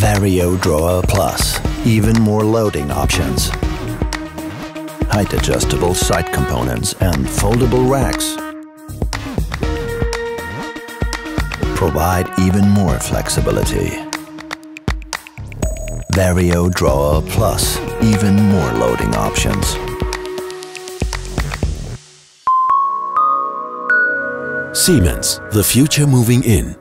varioDrawer Plus, even more loading options, height adjustable side components and foldable racks provide even more flexibility. varioDrawer Plus, even more loading options. Siemens, the future moving in.